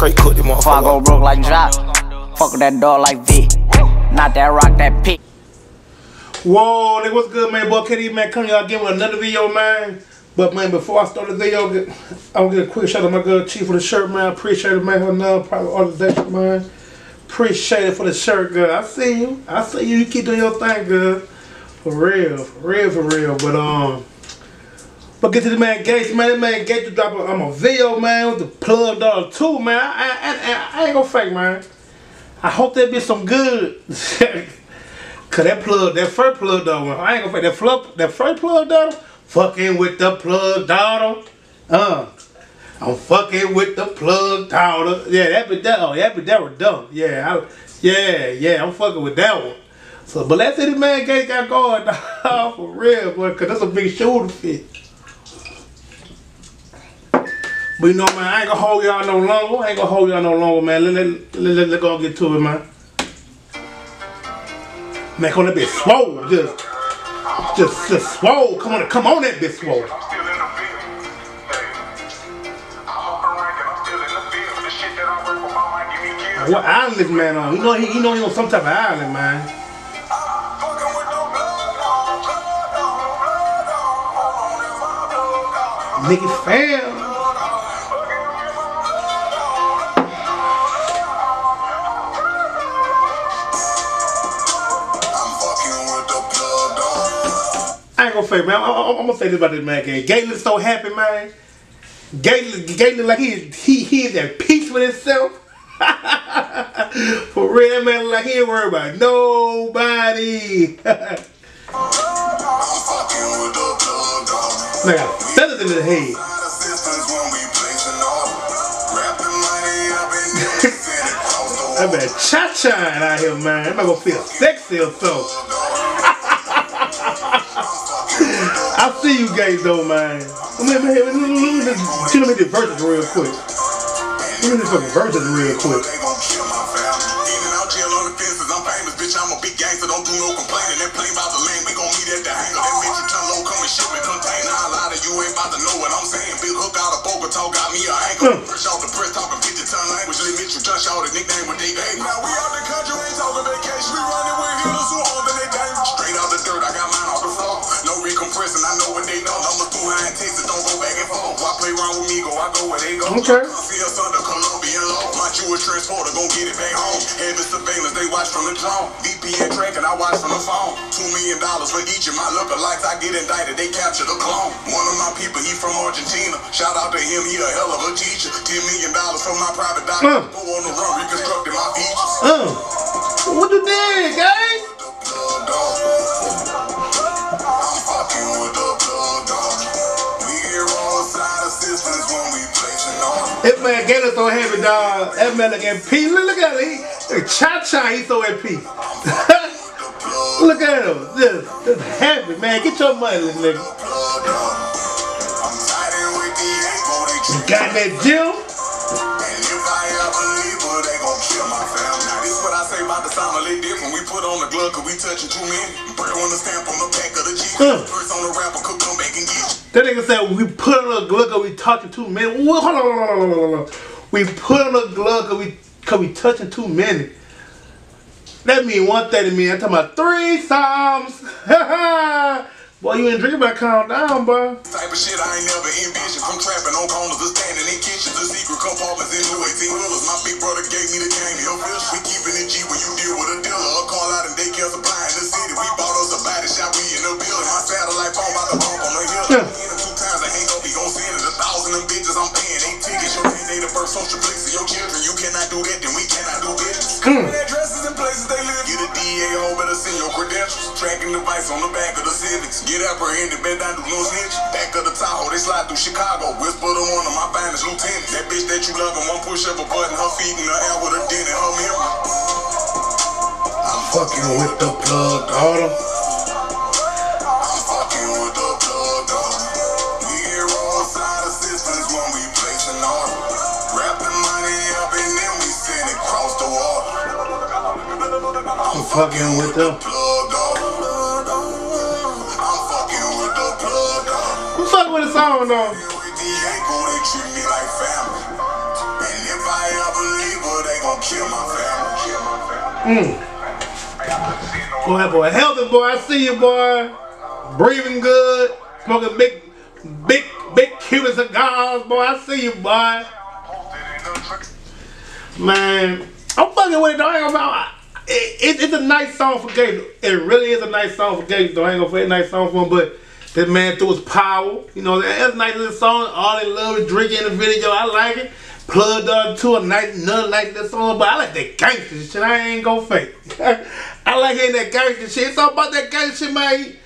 straight cook them motherfucker. I go broke like Josh. Fuck with that dog like V. Not that rock, that pick. Whoa, nigga, what's good, man? Boy, KD, man, coming y'all again with another video, man. But, man, before I start the video, I'm going to get a quick shout out to my girl Chief for the shirt, man. Appreciate it, man. Her now, probably all the day, man. Appreciate it for the shirt, girl. I see you. I see you. You keep doing your thing, girl. For real. For real, for real. But get to the man Gates, man. That man Gates dropped a video, man, with the plug dog too, man. I ain't gonna fake, man. I hope that be some good. Cause that first plug dog, man. I ain't gonna fake that first plug dog. Fucking with the plug daughter. I'm fucking with the plug daughter. Yeah, that was dumb. Yeah, yeah, I'm fucking with that one. So, but let's see the man Gates got going, dog. For real, boy, cause that's a big shoe to fit. But you know, man, I ain't gonna hold y'all no longer. Man. Let's go get to it, man. Man, come on, that bitch swole. Just swole. Come on that bitch swole. What island this man on? You know he on some type of island, man. Nigga fam. Man, I'm gonna say this about this man, Gates. Gates look so happy, man. Gates look like he is at peace with himself. For real, man, like he ain't worried about nobody. Man, got feathers in his head. That man cha-chaing out here, man. That man gonna feel sexy or so. I see you guys though, man. Let me hit the verses real quick. Let me hit the verses real quick. Okay. $2 million for each of my lookalikes. I get indicted. They captured a clone. One of my people, he from Argentina. Shout out to him. He a hell of a teacher. $10 million for my private doctor. Go on the run, reconstructing my features. What you did, guys? That man Gator so heavy, dog. That man look at P. Look at him. He so at P. Look at him. Just happy, man. Get your money, little nigga. You got that gym? And if I ever leave, well, they gon' kill my family. Now, this what I say about the sound a little different. We put on the glove, cause we touching too many. Bread on the stamp on the back of the Jeep. First on the rapper, could come back and get you. That nigga said we put on a glove cause we touching too many. Hold on. We put on a glove cause we touching too many. That mean one thing to me. I'm talking about three times. Boy, you ain't drinking, but calm down, boy. Type of shit I ain't never envisioned. From trapping on corners to standing in kitchens to secret compartments into 18-wheelers. My big brother gave me the game. Yo, bitch, we keeping it G when you deal with a dealer. A call out and daycare supply in the city. We bought us a body shop. We in the building. My satellite phone by the phone. Social place of your children, you cannot do that, then we cannot do business. Addresses and places they live. Get a DA home, better send your credentials. Tracking device on the back of the civics. Get apprehended, bet down to no snitch. Back of the Tahoe, they slide through Chicago. Whisper to one of my finest lieutenants. That bitch that you love and one push up a button, her feet in the air with a dent in her mirror. I'm fucking with the plug, daughter. Fucking with the plug dog. I'm fucking with the plug dog. Who fucking with the song though? They treat me like family. And if I ever Boy, boy, healthy, boy. I see you, boy. Breathing good, smoking big Cuban cigars, boy. I see you, boy. Man, I'm fucking with it. I ain't gonna it's a nice song for Gates. It really is a nice song for Gates. Though I ain't gonna play a nice song for him, but that man threw his power. You know, that's a nice little song. All in love is drinking in the video. I like it. Plugged up to a nice, nothing like that song, but I like that gangster shit. I ain't gonna fake. I like hearing that gangster shit. It's all about that gangster shit, man.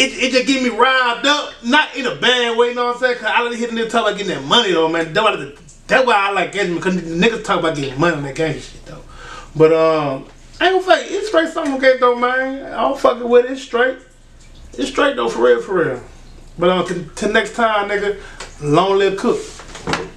It just get me riled up, not in a bad way, you know what I'm saying? Cause I like hitting them talk about getting that money though, man. That's why I like gangster, because niggas talk about getting money on that gangster shit though. But I ain't gonna fake. It's straight something okay though, man. I don't fucking with it. It's straight. It's straight though, for real, for real. But till next time, nigga. Long live Cook.